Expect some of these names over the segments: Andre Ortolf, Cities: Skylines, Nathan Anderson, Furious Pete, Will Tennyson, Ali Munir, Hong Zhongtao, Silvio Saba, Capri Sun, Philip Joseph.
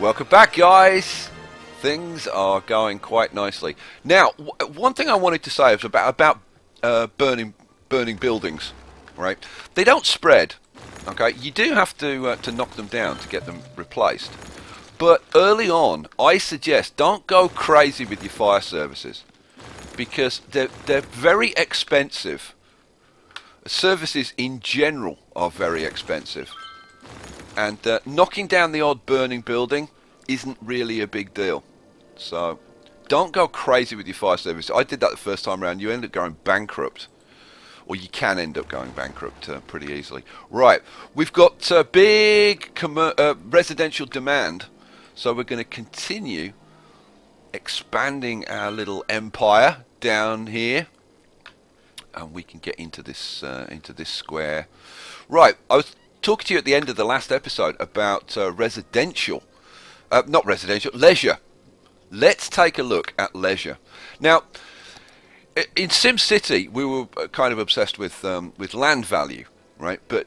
Welcome back, guys. Things are going quite nicely. Now, one thing I wanted to say is about burning buildings, right? They don't spread. Okay, you do have to knock them down to get them replaced. But early on, I suggest don't go crazy with your fire services because they're very expensive. Services in general are very expensive. And knocking down the odd burning building isn't really a big deal. So don't go crazy with your fire service. I did that the first time around. You end up going bankrupt. Or you can end up going bankrupt pretty easily. Right, we've got big residential demand. So we're going to continue expanding our little empire down here. And we can get into this square. Right, I was talking to you at the end of the last episode about leisure. Let's take a look at leisure. Now, in SimCity, we were kind of obsessed with land value, right? But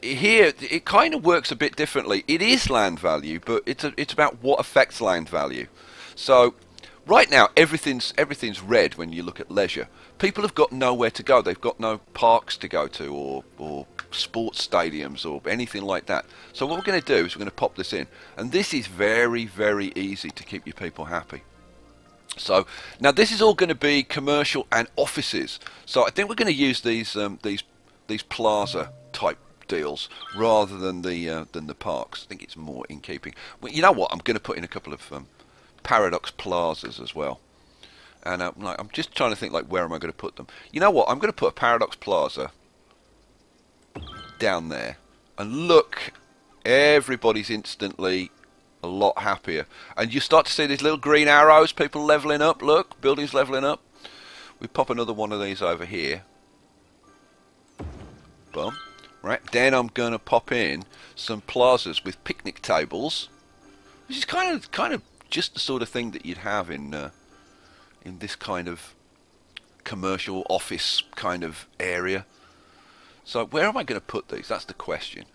here, it kind of works a bit differently. It is land value, but it's about what affects land value. So, right now, everything's red when you look at leisure. People have got nowhere to go. They've got no parks to go to or sports stadiums or anything like that. So what we're going to do is we're going to pop this in. And this is very, very easy to keep your people happy. So now this is all going to be commercial and offices. So I think we're going to use these plaza type deals rather than the parks. I think it's more in keeping. Well, you know what? I'm going to put in a couple of Paradox plazas as well, and I'm just trying to think like where am I going to put them. You know what, I'm going to put a Paradox Plaza down there, and look, everybody's instantly a lot happier, and you start to see these little green arrows, people leveling up. Look, buildings leveling up. We pop another one of these over here. Boom. Right, then I'm going to pop in some plazas with picnic tables, which is kind of just the sort of thing that you'd have in this kind of commercial office kind of area. So where am I going to put these? That's the question.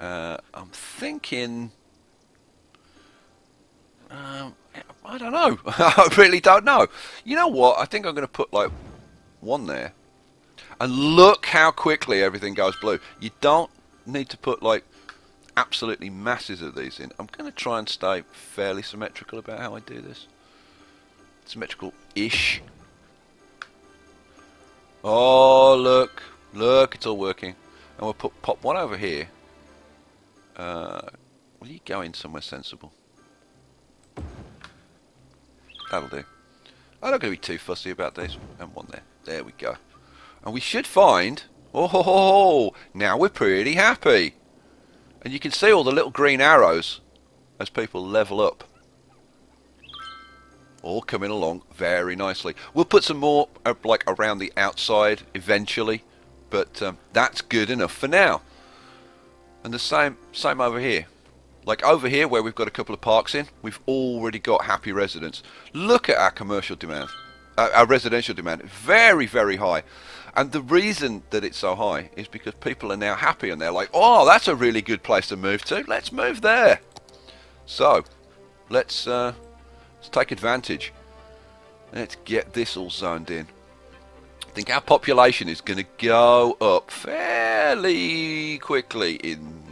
I'm thinking... I don't know. I really don't know. You know what? I think I'm going to put like one there. And look how quickly everything goes blue. You don't need to put like absolutely masses of these in. I'm going to try and stay fairly symmetrical about how I do this. Symmetrical-ish. Oh, look. Look, it's all working. And we'll pop one over here. Will you go in somewhere sensible? That'll do. I'm not going to be too fussy about this. And one there. There we go. And we should find... Oh, ho, ho, ho, now we're pretty happy. And you can see all the little green arrows as people level up. All coming along very nicely. We'll put some more like around the outside eventually, but that's good enough for now. And the same over here. Like over here where we've got a couple of parks in, we've already got happy residents. Look at our commercial demand, our residential demand, very, very high. And the reason that it's so high is because people are now happy and they're like, oh, that's a really good place to move to. Let's move there. So, let's take advantage. Let's get this all zoned in. I think our population is going to go up fairly quickly in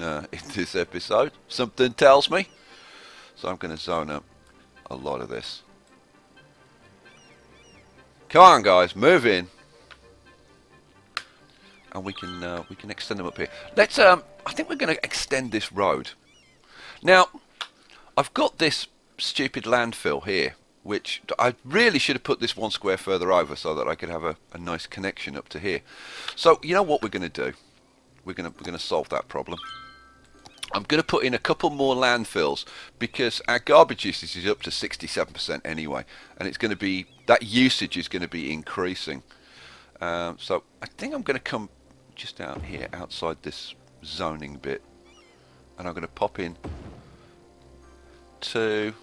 this episode. Something tells me. So I'm going to zone up a lot of this. Come on, guys, move in. And we can extend them up here. Let's I think we're going to extend this road. Now, I've got this stupid landfill here, which I really should have put this one square further over so that I could have a nice connection up to here. So you know what we're going to do? We're going to solve that problem. I'm going to put in a couple more landfills because our garbage usage is up to 67% anyway, and it's going to be that usage is going to be increasing. So I think I'm going to come just out here outside this zoning bit, and I'm going to pop in 2,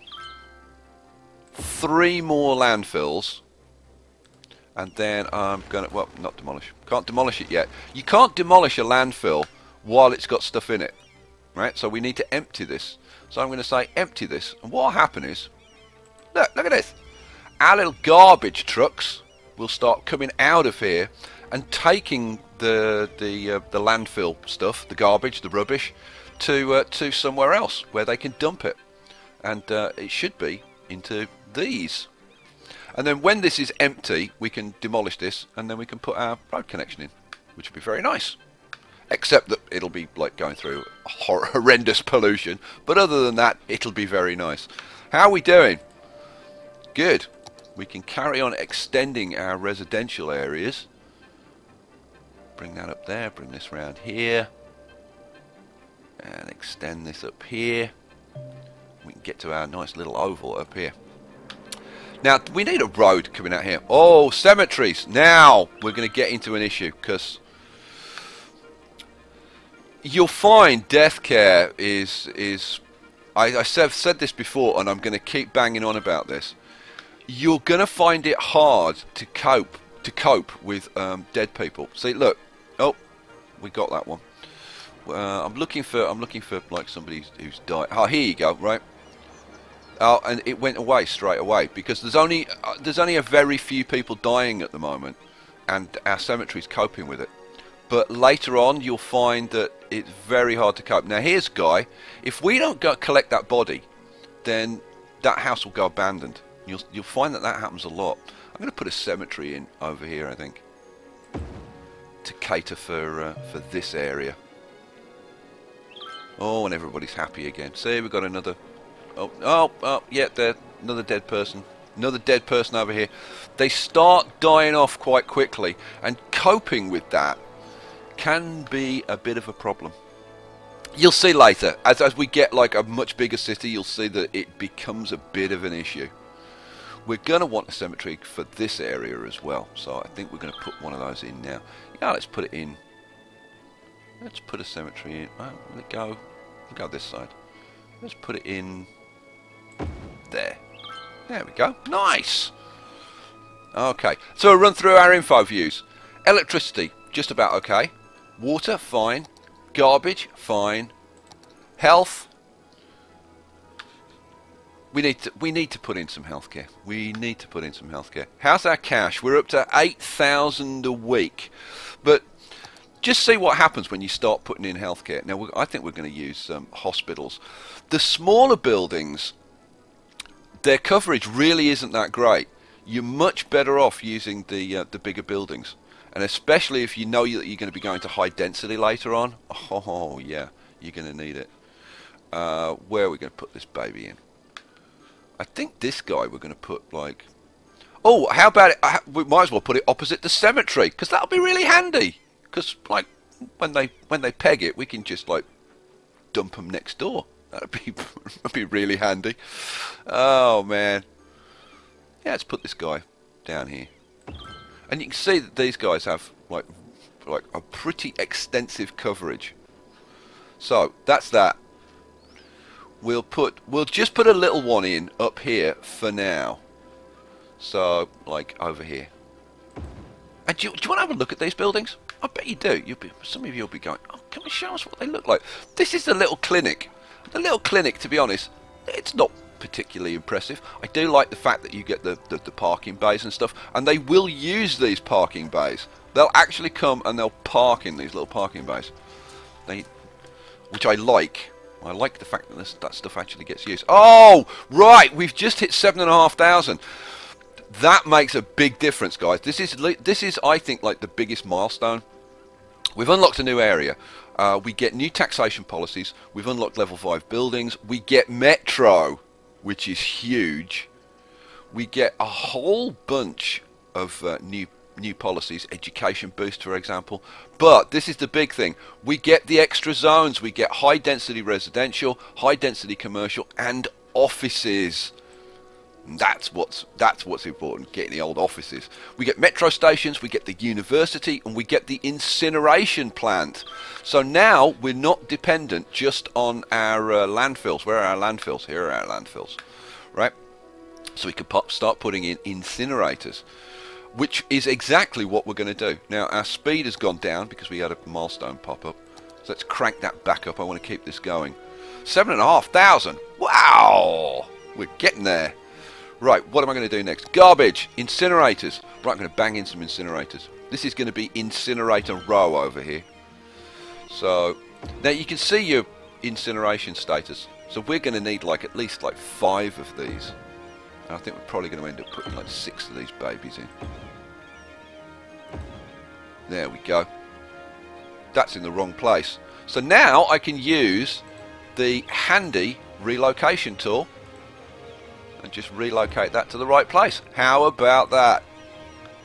3 more landfills, and then I'm going to, well, not demolish, can't demolish it yet. You can't demolish a landfill while it's got stuff in it, right? So we need to empty this. So I'm going to say empty this. And what will happen is, look at this. Our little garbage trucks will start coming out of here and taking the landfill stuff, the garbage, the rubbish, to somewhere else where they can dump it. And it should be into these. And then when this is empty, we can demolish this and then we can put our road connection in, which would be very nice. Except that it'll be like going through horrendous pollution. But other than that, it'll be very nice. How are we doing? Good. We can carry on extending our residential areas. Bring that up there, bring this round here. And extend this up here. We can get to our nice little oval up here. Now, we need a road coming out here. Oh, cemeteries. Now, we're going to get into an issue, because you'll find death care is I said this before, and I'm going to keep banging on about this. You're going to find it hard to cope with dead people. See, look. Oh, we got that one. I'm looking for like somebody who's died. Oh, here you go. Right. Oh, and it went away straight away, because there's only a very few people dying at the moment, and our cemetery's coping with it. But later on, you'll find that it's very hard to cope. Now, here's a guy. If we don't go collect that body, then that house will go abandoned. You'll find that happens a lot. I'm going to put a cemetery in over here, I think, to cater for this area. Oh, and everybody's happy again. See, we've got another. Oh, yeah, there. Another dead person. Another dead person over here. They start dying off quite quickly, and coping with that can be a bit of a problem. You'll see later. As we get like a much bigger city, you'll see that it becomes a bit of an issue. We're going to want a cemetery for this area as well, so I think we're going to put one of those in now. Yeah, let's put it in. Let's put a cemetery in. Oh, let go this side. Let's put it in there. There we go. Nice! Okay, so a run through our info views. Electricity, just about okay. Water, fine. Garbage, fine. Health. We need to put in some healthcare. We need to put in some healthcare. How's our cash? We're up to 8,000 a week. But just see what happens when you start putting in healthcare. Now, I think we're going to use hospitals. The smaller buildings, their coverage really isn't that great. You're much better off using the bigger buildings. And especially if you know that you're going to be going to high density later on. Oh, yeah, you're going to need it. Where are we going to put this baby in? I think this guy we're going to put, like... Oh, how about it? We might as well put it opposite the cemetery, because that'll be really handy. Because, like, when they peg it, we can just, like, dump them next door. That'd be really handy. Oh, man. Yeah, let's put this guy down here. And you can see that these guys have, like a pretty extensive coverage. So, that's that. We'll just put a little one in up here for now. So, like, over here. And do you want to have a look at these buildings? I bet you do. Some of you will be going, oh, can we show us what they look like? This is the little clinic. The little clinic, to be honest, it's not particularly impressive. I do like the fact that you get the parking bays and stuff, and they will use these parking bays. They'll actually come and they'll park in these little parking bays. Which I like. I like the fact that that stuff actually gets used. Oh, right, we've just hit 7,500. That makes a big difference, guys. This is, I think, like the biggest milestone. We've unlocked a new area. We get new taxation policies. We've unlocked level 5 buildings. We get metro, which is huge. We get a whole bunch of new policies, education boost, for example. But this is the big thing. We get the extra zones. We get high density residential, high density commercial, and offices. That's what's important, getting the old offices. We get metro stations, we get the university, and we get the incineration plant. So now we're not dependent just on our landfills. Where are our landfills? Here are our landfills, right? So we can start putting in incinerators, which is exactly what we're going to do. Now, our speed has gone down because we had a milestone pop up. So let's crank that back up. I want to keep this going. 7,500. Wow! We're getting there. Right, what am I going to do next? Garbage. Incinerators. Right, I'm going to bang in some incinerators. This is going to be incinerator row over here. So, now you can see your incineration status. So we're going to need like at least like 5 of these. And I think we're probably going to end up putting like 6 of these babies in. There we go. That's in the wrong place. So now I can use the handy relocation tool and just relocate that to the right place. How about that?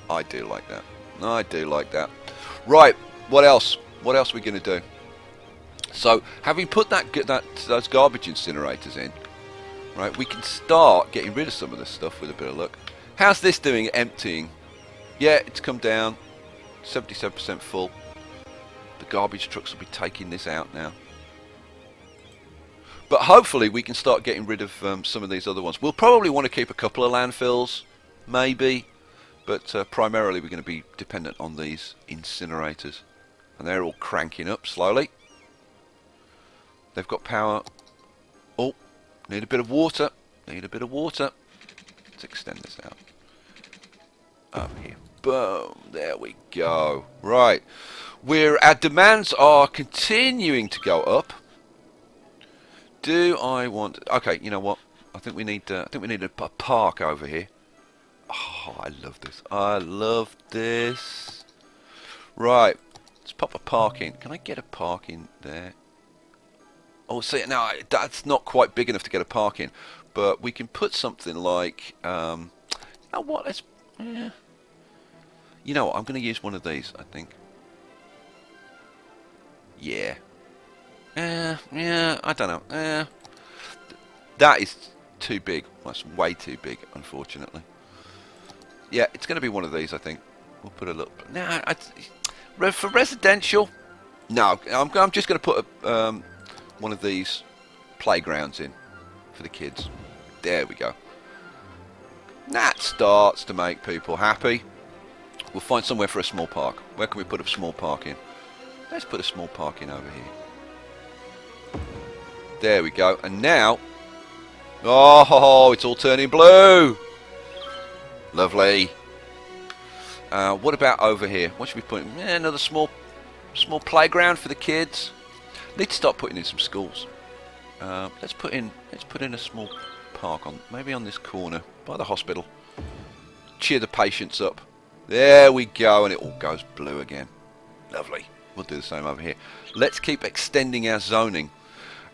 I do like that. I do like that. Right, what else? What else are we going to do? So, having put those garbage incinerators in, right, we can start getting rid of some of this stuff with a bit of luck. How's this doing emptying? Yeah, it's come down. 77% full. The garbage trucks will be taking this out now. But hopefully we can start getting rid of some of these other ones. We'll probably want to keep a couple of landfills, maybe. But primarily we're going to be dependent on these incinerators. And they're all cranking up slowly. They've got power. Oh, need a bit of water. Need a bit of water. Let's extend this out. Over here. Boom. There we go. Right. Our demands are continuing to go up. Do I want... Okay, you know what? I think we need a park over here. Oh, I love this. I love this. Right. Let's pop a park in. Can I get a park in there? Oh, see, now that's not quite big enough to get a park in, but we can put something like, you know what? Let's, yeah. You know what? I'm going to use one of these, I think. Yeah. Yeah. I don't know. That is too big. That's way too big, unfortunately. Yeah, it's going to be one of these, I think. We'll put a little. Nah, for residential. No, I'm just going to put a. One of these playgrounds in for the kids. There we go. That starts to make people happy. We'll find somewhere for a small park. Where can we put a small park in? Let's put a small park in over here. There we go. And now, oh, it's all turning blue. Lovely. What about over here? What should we put in? Another small playground for the kids. Need to start putting in some schools. Let's put in a small park maybe on this corner by the hospital. Cheer the patients up. There we go, and it all goes blue again. Lovely. We'll do the same over here. Let's keep extending our zoning,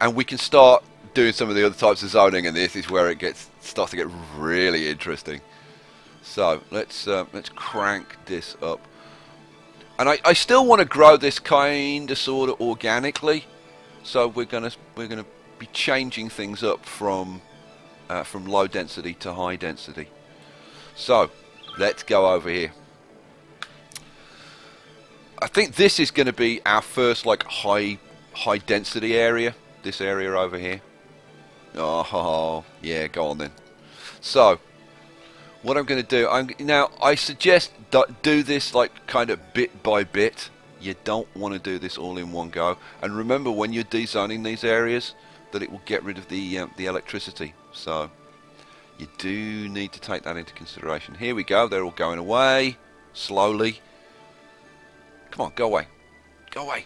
and we can start doing some of the other types of zoning. And this is where it starts to get really interesting. So let's crank this up. And I still want to grow this kind of sort of organically. So we're gonna be changing things up from low density to high density. So let's go over here. I think this is going to be our first like high density area. This area over here. Oh yeah, go on then. So what I'm going to do, now I suggest do this like kind of bit by bit. You don't want to do this all in one go. And remember when you're dezoning these areas that it will get rid of the electricity. So you do need to take that into consideration. Here we go, they're all going away. Slowly. Come on, go away. Go away.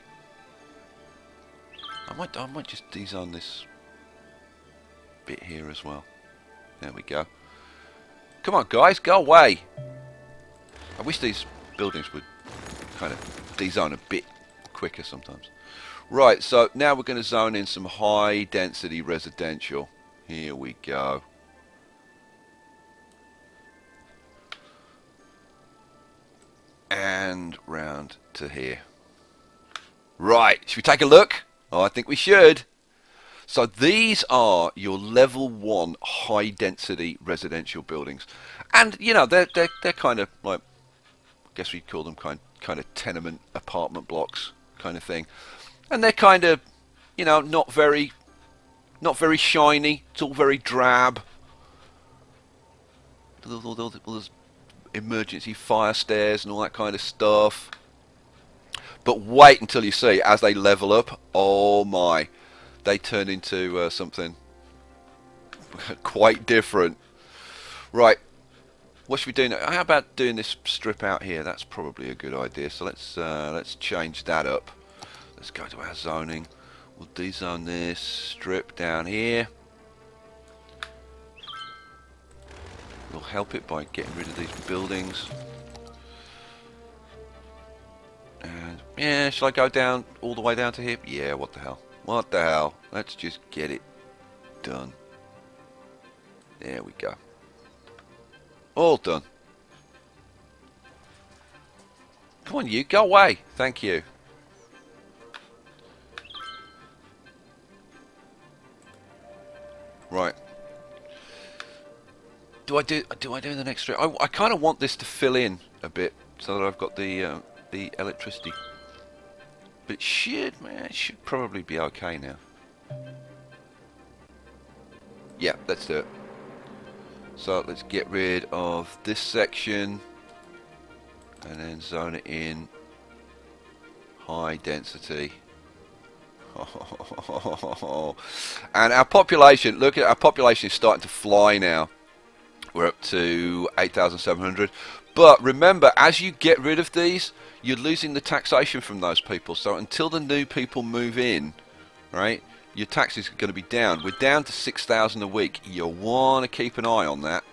I might just dezone this bit here as well. There we go. Come on, guys, go away. I wish these buildings would kind of dezone a bit quicker sometimes. Right, so now we're going to zone in some high-density residential. Here we go. And round to here. Right, should we take a look? Oh, I think we should. So these are your level 1 high density residential buildings, and you know they're kind of like, I guess we'd call them kind of tenement apartment blocks kind of thing, and they're kind of, you know, not very shiny. It's all very drab. There's emergency fire stairs and all that kind of stuff. But wait until you see as they level up. Oh my. they turned into something quite different. Right, what should we do now? How about doing this strip out here? That's probably a good idea. So let's change that up. Let's go to our zoning. We'll dezone this strip down here. We'll help it by getting rid of these buildings. And yeah, shall I go down all the way down to here? Yeah, what the hell? What the hell? Let's just get it done. There we go. All done. Come on, you go away. Thank you. Right. Do I do the next strip? I kind of want this to fill in a bit so that I've got the electricity. But it should, man, it should probably be okay now. Yeah, let's do it. So let's get rid of this section and then zone it in high density. And our population, look at our population is starting to fly now. We're up to 8,700. But remember, as you get rid of these, you're losing the taxation from those people. So until the new people move in, right, your taxes are going to be down. We're down to 6,000 a week. You want to keep an eye on that.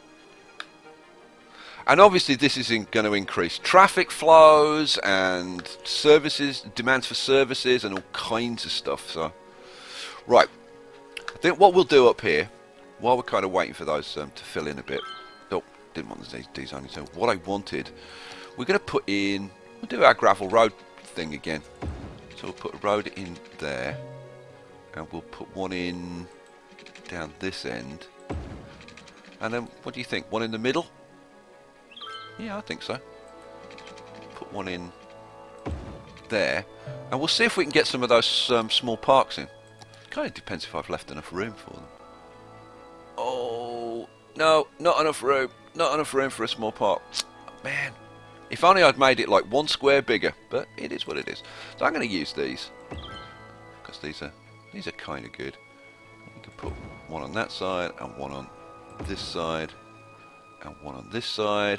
And obviously this is going to increase traffic flows and services, demands for services and all kinds of stuff. So, right, I think what we'll do up here, while we're kind of waiting for those to fill in a bit, oh, didn't want these designing, so what I wanted, we're going to put in, we'll do our gravel road thing again. So we'll put a road in there, and we'll put one in down this end. And then, what do you think, one in the middle? Yeah, I think so. Put one in there, and we'll see if we can get some of those small parks in. Kind of depends if I've left enough room for them. Oh, no, not enough room. Not enough room for a small park. Man, if only I'd made it like one square bigger, but it is what it is. So I'm going to use these, because these are kind of good. You can put one on that side, and one on this side, and one on this side,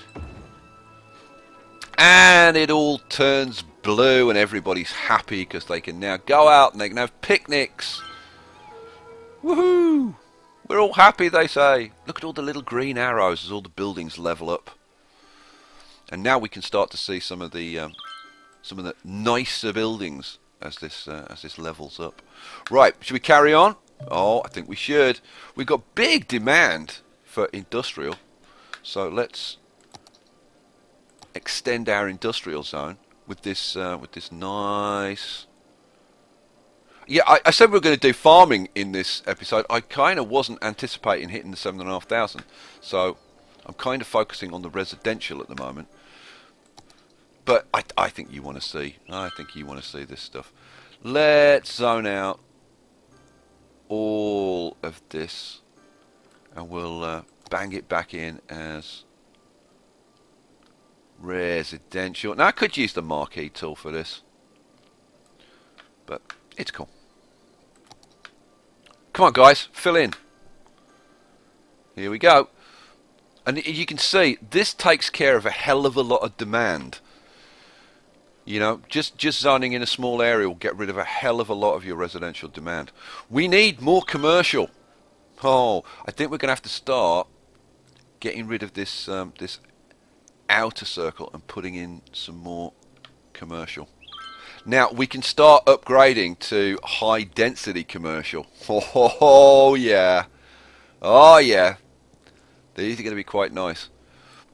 and it all turns blue and everybody's happy because they can now go out and they can have picnics. Woohoo! We're all happy, they say. Look at all the little green arrows as all the buildings level up. And now we can start to see some of the nicer buildings as this levels up. Right, should we carry on? Oh, I think we should. We've got big demand for industrial. So let's extend our industrial zone with this nice. Yeah, I said we were going to do farming in this episode. I kind of wasn't anticipating hitting the 7,500, so I'm kind of focusing on the residential at the moment. But I think you want to see. I think you want to see this stuff. Let's zone out all of this, and we'll. Bang it back in as residential. Now I could use the marquee tool for this, but it's cool. Come on guys, fill in. Here we go. And you can see this takes care of a hell of a lot of demand. You know, just zoning in a small area will get rid of a hell of a lot of your residential demand. We need more commercial. Oh, I think we're going to have to start getting rid of this this outer circle and putting in some more commercial. Now we can start upgrading to high density commercial. Oh yeah, oh yeah, these are going to be quite nice.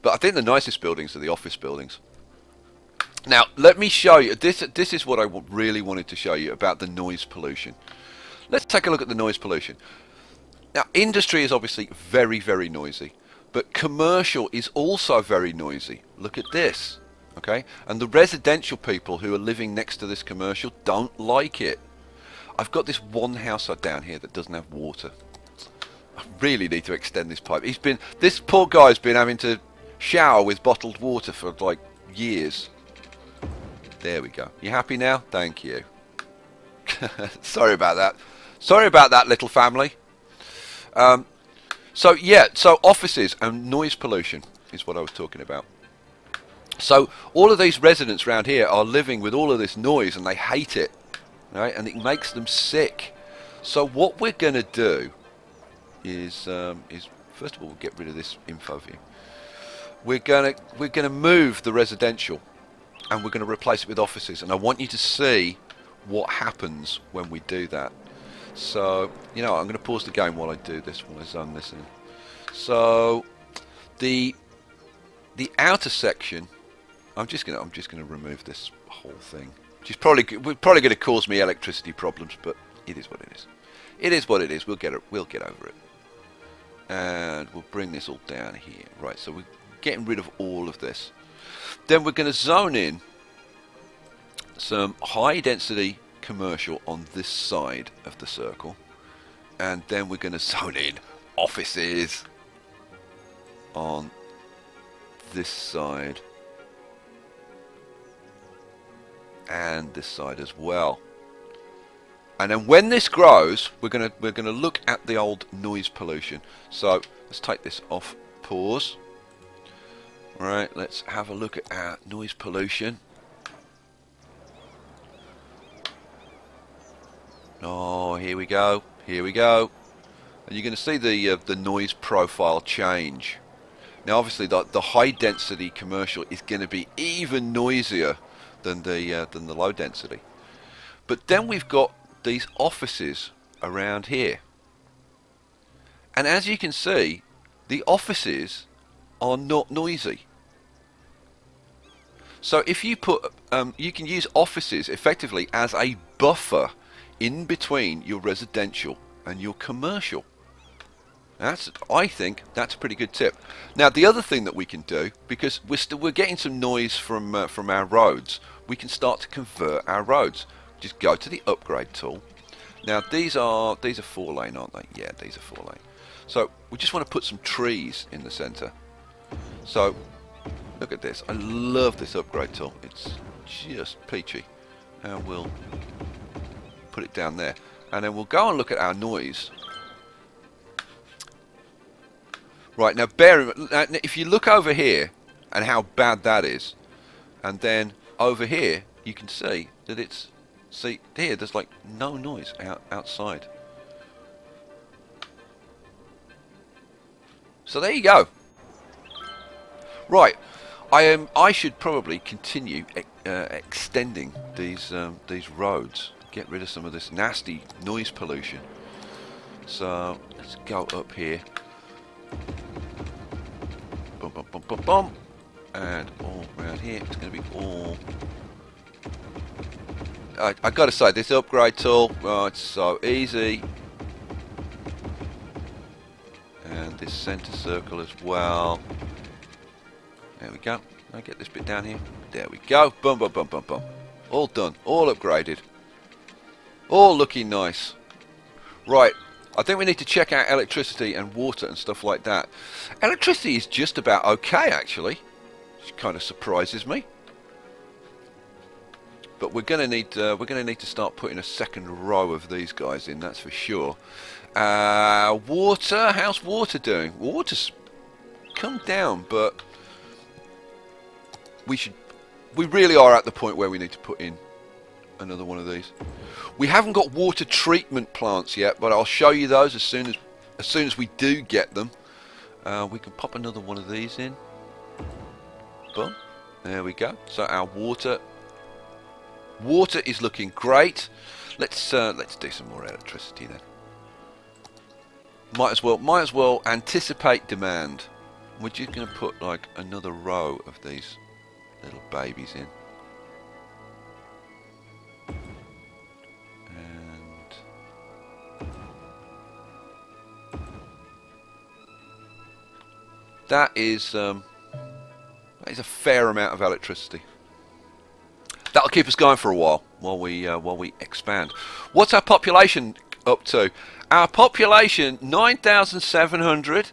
But I think the nicest buildings are the office buildings. Now let me show you this is what I really wanted to show you about the noise pollution. Let's take a look at the noise pollution. Now, industry is obviously very, very noisy, but commercial is also very noisy. Look at this, okay? And the residential people who are living next to this commercial don't like it. I've got this one house down here that doesn't have water. I really need to extend this pipe. This poor guy's been having to shower with bottled water for like years. There we go. You happy now? Thank you. Sorry about that. Sorry about that, little family. So yeah, so offices and noise pollution is what I was talking about. So all of these residents around here are living with all of this noise and they hate it, right? And it makes them sick. So what we're going to do is first of all, we'll get rid of this info view. We're gonna move the residential, and we're gonna replace it with offices. And I want you to see what happens when we do that. So you know, I'm gonna pause the game while I do this, while I zone this in. So the outer section, I'm just gonna remove this whole thing. Which is probably gonna cause me electricity problems, but it is what it is. It is what it is. We'll get over it. And we'll bring this all down here. Right. So we're getting rid of all of this. Then we're going to zone in some high density commercial on this side of the circle, and then we're going to zone in offices on this side and this side as well. And then when this grows, we're going to look at the old noise pollution. So let's take this off pause. Right, let's have a look at our noise pollution. Oh, here we go, here we go. And you're going to see the noise profile change. Now, obviously, the high density commercial is going to be even noisier than the low density. But then we've got these offices around here, and as you can see, the offices are not noisy. So if you put, you can use offices effectively as a buffer in between your residential and your commercial. I think that's a pretty good tip. Now the other thing that we can do, because we're getting some noise from our roads, we can start to convert our roads. Just go to the upgrade tool. Now these are 4-lane, aren't they? Yeah, these are 4-lane. So we just want to put some trees in the centre. So look at this. I love this upgrade tool. It's just peachy. And we'll put it down there. And then we'll go and look at our noise. Right, now if you look over here and how bad that is, and then over here you can see that it's, see here, there's like no noise outside. So there you go. Right, I should probably continue extending these roads. Get rid of some of this nasty noise pollution. So let's go up here. Bum bum bum bum bum, and all around here. It's going to be all. I got to say, this upgrade tool. Oh, it's so easy. And this center circle as well. There we go. I'll get this bit down here. There we go. Boom, boom, boom, boom, boom. All done. All upgraded. All looking nice. Right. I think we need to check out electricity and water and stuff like that. Electricity is just about okay, actually. Which kind of surprises me. But we're going to need to start putting a second row of these guys in. That's for sure. Water. How's water doing? Water's come down, but we really are at the point where we need to put in another one of these. We haven't got water treatment plants yet, but I'll show you those as soon as we do get them. We can pop another one of these in. Boom. There we go. So our water is looking great. Let's do some more electricity then. Might as well anticipate demand. We're just going to put like another row of these little babies in. And that is a fair amount of electricity. That'll keep us going for a while we expand. What's our population up to? Our population 9,700.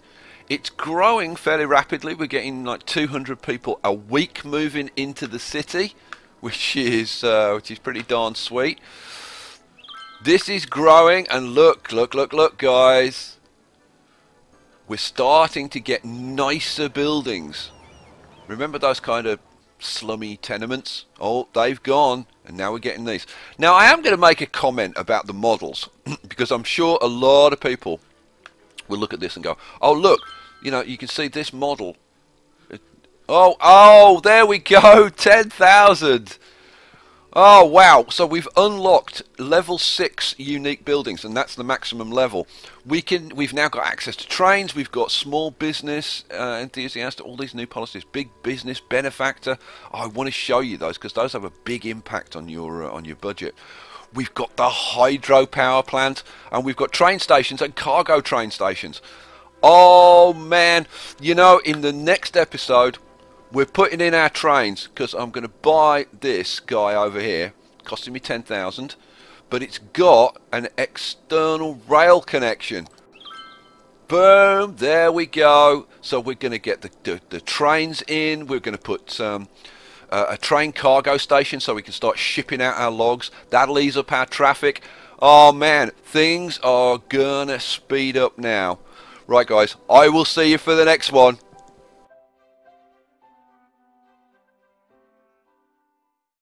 It's growing fairly rapidly. We're getting like 200 people a week moving into the city, which is pretty darn sweet. This is growing, and look, guys. We're starting to get nicer buildings. Remember those kind of slummy tenements? Oh, they've gone, and now we're getting these. Now, I am going to make a comment about the models, because I'm sure a lot of people will look at this and go, oh, look, you know, you can see this model. Oh, there we go, 10,000. Oh, wow. So we've unlocked level 6 unique buildings, and that's the maximum level. We've now got access to trains. We've got small business enthusiast, all these new policies, big business benefactor. Oh, I want to show you those because those have a big impact on your budget. We've got the hydropower plant, and we've got train stations and cargo train stations. Oh, man. You know, in the next episode, we're putting in our trains, because I'm going to buy this guy over here, costing me 10,000, but it's got an external rail connection. Boom, there we go. So we're going to get the trains in. We're going to put a train cargo station so we can start shipping out our logs. That'll ease up our traffic. Oh man, things are going to speed up now. Right guys, I will see you for the next one.